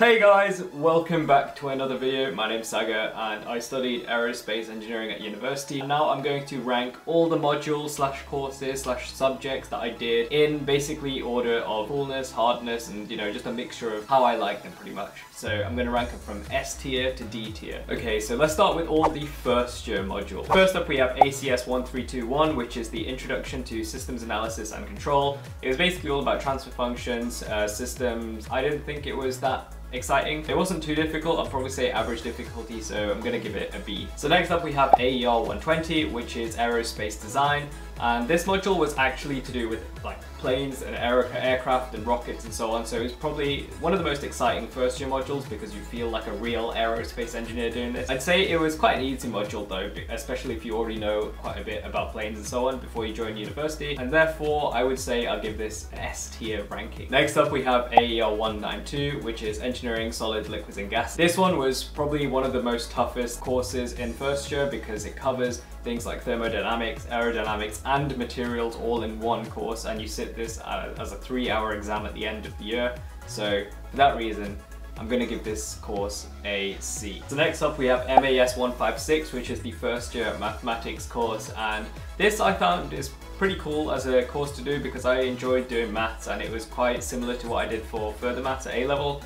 Hey guys, welcome back to another video. My name's Sagar and I studied aerospace engineering at university. Now I'm going to rank all the modules slash courses slash subjects that I did in basically order of coolness, hardness, and just a mixture of how I like them pretty much. So I'm going to rank them from S tier to D tier. Okay, so let's start with all the first year modules. First up we have ACS 1321, which is the Introduction to Systems Analysis and Control. It was basically all about transfer functions, systems. I didn't think it was that exciting. It wasn't too difficult. I'll probably say average difficulty, so I'm gonna give it a B. So next up we have AER 120, which is aerospace design, and this module was actually to do with like planes and aircraft and rockets and so on, so it's probably one of the most exciting first year modules because you feel like a real aerospace engineer doing this. I'd say it was quite an easy module though, especially if you already know quite a bit about planes and so on before you join university, and therefore I would say I'll give this S tier ranking. Next up we have AER 192, which is Engineering Solid Liquids and Gases. This one was probably one of the most toughest courses in first year because it covers things like thermodynamics, aerodynamics, and materials all in one course, and you sit this as a 3-hour exam at the end of the year. So for that reason, I'm going to give this course a C. So next up we have MAS 156, which is the first year mathematics course, and this I found is pretty cool as a course to do because I enjoyed doing maths, and it was quite similar to what I did for further maths at A level.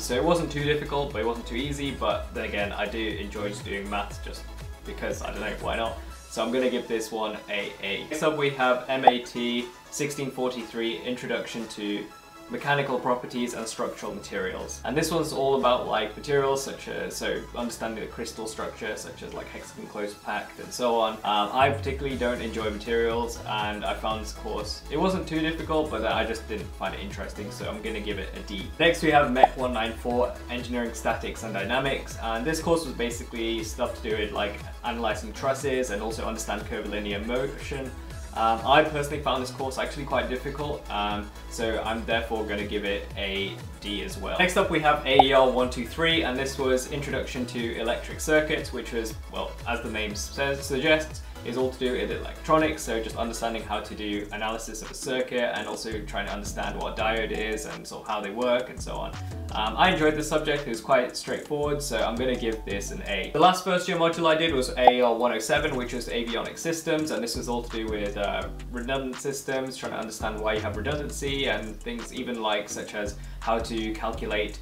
So it wasn't too difficult, but it wasn't too easy, but then again I do enjoy doing maths just because I don't know, why not? So I'm going to give this one a A. Next up we have MAT 1643, Introduction to Mechanical Properties and Structural Materials. And this one's all about like materials such as, so understanding the crystal structure such as like hexagon close packed and so on. I particularly don't enjoy materials, and I found this course, it wasn't too difficult, but I just didn't find it interesting, so I'm going to give it a D. Next we have Mech 194, Engineering Statics and Dynamics, and this course was basically stuff to do with like analysing trusses and also understand curvilinear motion. I personally found this course actually quite difficult, so I'm therefore going to give it a D as well. Next up we have AER 123, and this was Introduction to Electric Circuits, which was, well, as the name suggests, is all to do with electronics, so just understanding how to do analysis of a circuit and also trying to understand what a diode is and sort of how they work and so on. I enjoyed this subject, it was quite straightforward, so I'm going to give this an A. The last first year module I did was AER 107, which was avionics systems, and this was all to do with redundant systems, trying to understand why you have redundancy and things even like such as how to calculate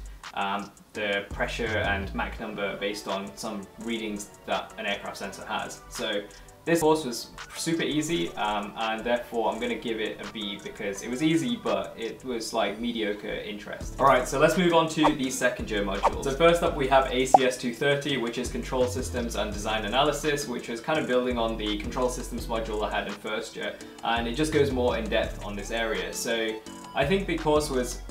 the pressure and Mach number based on some readings that an aircraft sensor has. So this course was super easy, and therefore I'm going to give it a B because it was easy, but it was like mediocre interest. Alright, so let's move on to the second year module. So first up we have ACS 230, which is Control Systems and Design Analysis, which is kind of building on the Control Systems module I had in first year, and it just goes more in depth on this area. So I think the course was,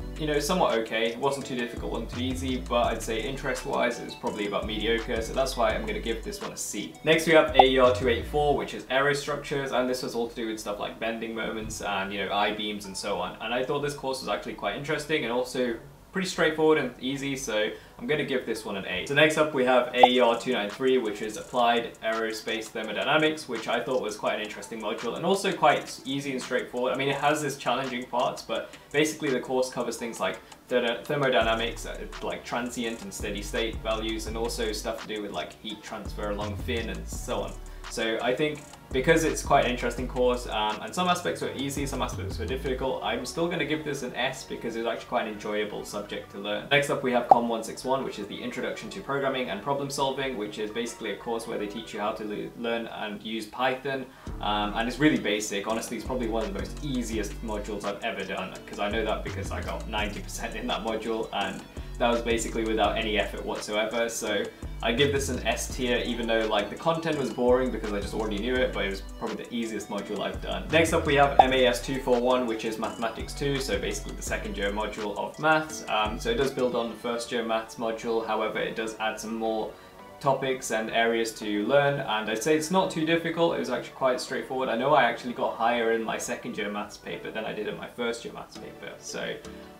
somewhat okay. It wasn't too difficult, wasn't too easy, but I'd say interest-wise it was probably about mediocre, so that's why I'm going to give this one a C. Next we have AER 284, which is aerostructures, and this was all to do with stuff like bending moments and, I-beams and so on. And I thought this course was actually quite interesting and also pretty straightforward and easy, so I'm going to give this one an A. So next up we have AER 293, which is Applied Aerospace Thermodynamics, which I thought was quite an interesting module and also quite easy and straightforward. I mean, it has its challenging parts, but basically the course covers things like thermodynamics, like transient and steady state values, and also stuff to do with like heat transfer along fin and so on. So I think because it's quite an interesting course, and some aspects were easy, some aspects were difficult, I'm still going to give this an S because it was actually quite an enjoyable subject to learn. Next up we have COM 161, which is the Introduction to Programming and Problem Solving, which is basically a course where they teach you how to learn and use Python, and it's really basic. Honestly, it's probably one of the most easiest modules I've ever done, because I know that because I got 90% in that module, and that was basically without any effort whatsoever, so I give this an S tier, even though like the content was boring because I just already knew it, but it was probably the easiest module I've done. Next up we have MAS 241, which is Mathematics 2, so basically the second year module of maths. So it does build on the first year maths module, however it does add some more topics and areas to learn, and I'd say it's not too difficult, it was actually quite straightforward. I know I actually got higher in my second year maths paper than I did in my first year maths paper, so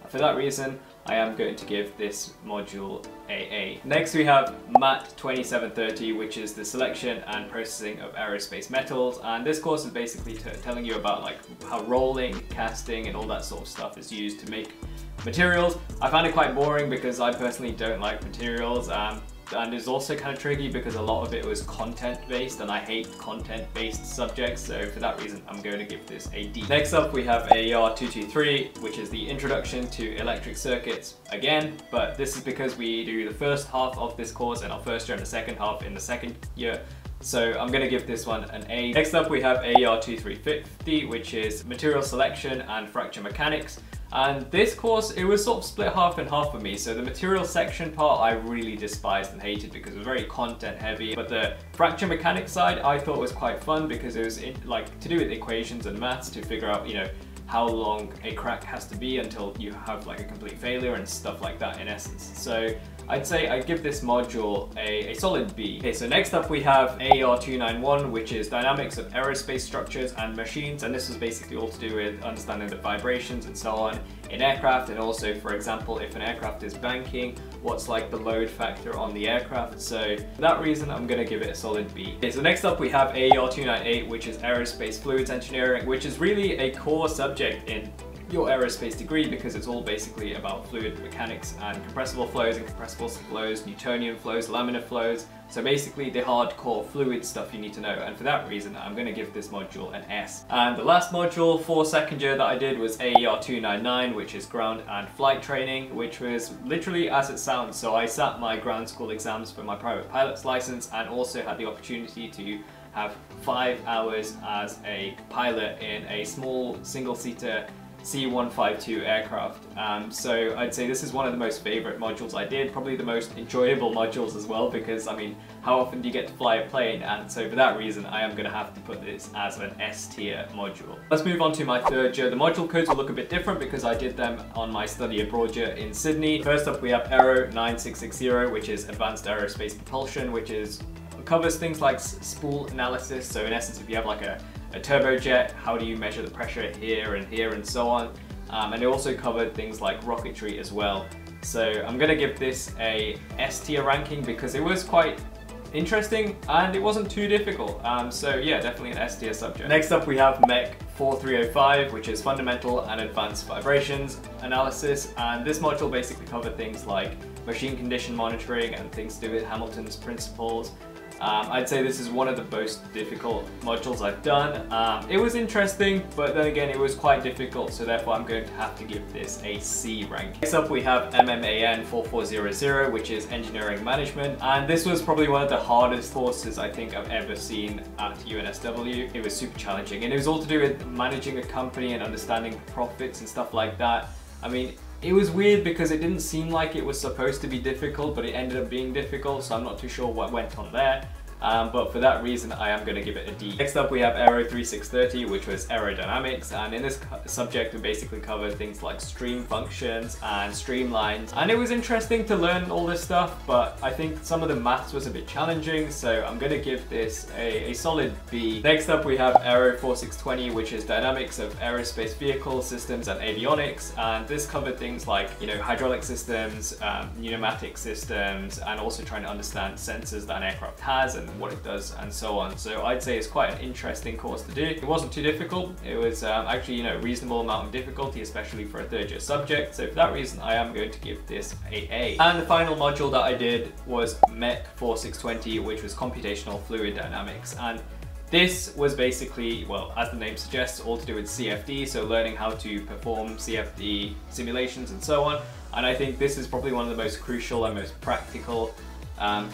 I For that reason, I am going to give this module AA. Next we have MAT 2730, which is the selection and processing of aerospace metals. And this course is basically telling you about like how rolling, casting and all that sort of stuff is used to make materials. I found it quite boring because I personally don't like materials. And it's also kind of tricky because a lot of it was content-based and I hate content-based subjects, so for that reason I'm going to give this a D. Next up we have AER 223, which is the introduction to electric circuits again, but this is because we do the first half of this course and our first year and the second half in the second year. So I'm going to give this one an A. Next up we have AER 2350, which is material selection and fracture mechanics. And this course, it was sort of split half and half for me. So the material section part, I really despised and hated because it was very content heavy. But the fracture mechanics side, I thought was quite fun because it was like to do with equations and maths to figure out, you know, how long a crack has to be until you have like a complete failure and stuff like that in essence. So I'd say I give this module a solid B. Okay, so next up we have AER 291, which is dynamics of aerospace structures and machines, and this was basically all to do with understanding the vibrations and so on in aircraft, and also, for example, if an aircraft is banking, what's like the load factor on the aircraft. So for that reason, I'm gonna give it a solid B. Okay, so next up we have AER 298, which is aerospace fluids engineering, which is really a core subject in your aerospace degree because it's all basically about fluid mechanics and compressible flows Newtonian flows, laminar flows. So basically the hardcore fluid stuff you need to know, and for that reason I'm going to give this module an S. And the last module for second year that I did was AER 299, which is ground and flight training, which was literally as it sounds. So I sat my ground school exams for my private pilot's license and also had the opportunity to have 5 hours as a pilot in a small single-seater C-152 aircraft. So I'd say this is one of the most favorite modules I did, probably the most enjoyable modules as well, because I mean, how often do you get to fly a plane? And so for that reason, I am gonna have to put this as an S tier module. Let's move on to my third year. The module codes will look a bit different because I did them on my study abroad year in Sydney. First up, we have Aero 9660, which is advanced aerospace propulsion, which covers things like spool analysis. So in essence, if you have like a turbojet, how do you measure the pressure here and so on. And it also covered things like rocketry as well. So I'm gonna give this a S tier ranking because it was quite interesting and it wasn't too difficult. So yeah, definitely an S tier subject. Next up we have MEC 4305, which is fundamental and advanced vibrations analysis. And this module basically covered things like machine condition monitoring and things to do with Hamilton's principles. I'd say this is one of the most difficult modules I've done. It was interesting, but then again, it was quite difficult, so therefore I'm going to have to give this a C rank. Next up we have MMAN 4400, which is engineering management, and this was probably one of the hardest courses I think I've ever seen at UNSW. It was super challenging, and it was all to do with managing a company and understanding profits and stuff like that. I mean, it was weird because it didn't seem like it was supposed to be difficult, but it ended up being difficult, so I'm not too sure what went on there. But for that reason, I am going to give it a D. Next up, we have Aero 3630, which was aerodynamics. And in this subject, we basically covered things like stream functions and streamlines. And it was interesting to learn all this stuff, but I think some of the maths was a bit challenging. So I'm going to give this a solid B. Next up, we have Aero 4620, which is dynamics of aerospace vehicle systems and avionics. And this covered things like, you know, hydraulic systems, pneumatic systems, and also trying to understand sensors that an aircraft has and what it does and so on. So I'd say it's quite an interesting course to do. It wasn't too difficult. It was actually, you know, a reasonable amount of difficulty, especially for a third year subject. So for that reason, I am going to give this a A. And the final module that I did was MEC 4620, which was computational fluid dynamics. And this was basically, well, as the name suggests, all to do with CFD. So learning how to perform CFD simulations and so on. And I think this is probably one of the most crucial and most practical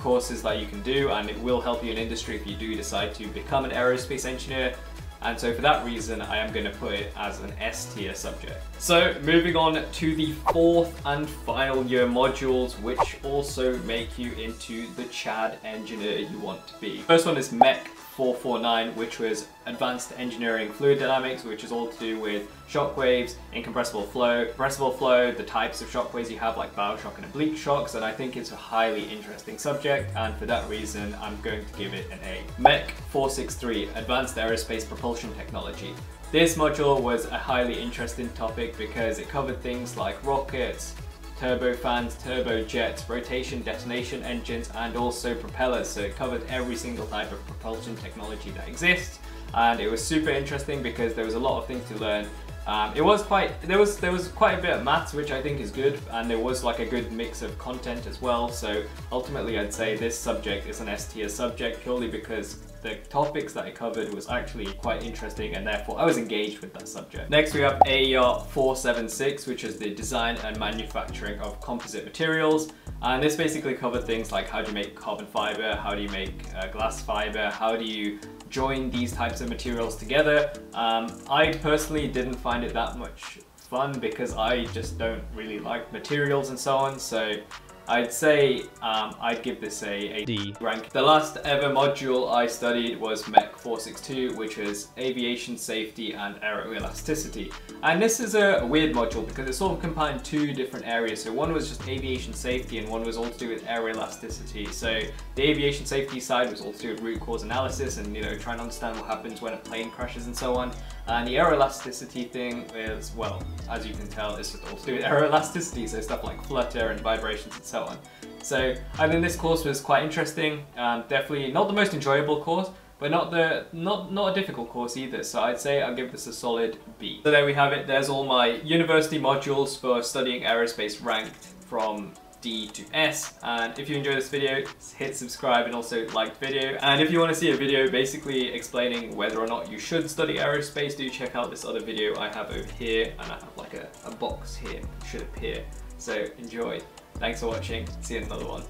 courses that you can do, and it will help you in industry if you do decide to become an aerospace engineer. And so for that reason, I am going to put it as an S tier subject. So moving on to the fourth and final year modules, which also make you into the CHAD engineer you want to be. First one is MEC 449, which was advanced engineering fluid dynamics, which is all to do with shock waves, incompressible flow, compressible flow, the types of shock waves you have like bow shock and oblique shocks, and I think it's a highly interesting subject, and for that reason I'm going to give it an A. MEC 463, Advanced Aerospace Propulsion Technology. This module was a highly interesting topic because it covered things like rockets, turbofans, turbojets, rotation, detonation engines, and also propellers. So it covered every single type of propulsion technology that exists, and it was super interesting because there was a lot of things to learn. There was quite a bit of maths, which I think is good, and there was like a good mix of content as well. So ultimately, I'd say this subject is an S-tier subject purely because the topics that I covered was actually quite interesting, and therefore I was engaged with that subject. Next we have AER 476, which is the design and manufacturing of composite materials. And this basically covered things like how do you make carbon fiber, how do you make glass fiber, how do you join these types of materials together. I personally didn't find it that much fun because I just don't really like materials and so on. So I'd say I'd give this a D rank. The last ever module I studied was MEC 462, which is Aviation Safety and Aeroelasticity. And this is a weird module because it sort of combined two different areas. So one was just aviation safety and one was all to do with aeroelasticity. So the aviation safety side was all to do with root cause analysis and, you know, trying to understand what happens when a plane crashes and so on. And the aeroelasticity thing is, well, as you can tell, it's just all to do with aeroelasticity, so stuff like flutter and vibrations and so on. So I think this course was quite interesting. Definitely not the most enjoyable course, but not a difficult course either, so I'd say I'll give this a solid B. So there we have it. There's all my university modules for studying aerospace ranked from D to S, and if you enjoyed this video, hit subscribe and also like the video. And if you want to see a video basically explaining whether or not you should study aerospace, do check out this other video I have over here, and I have like a box here, it should appear. So enjoy. Thanks for watching, see you in another one.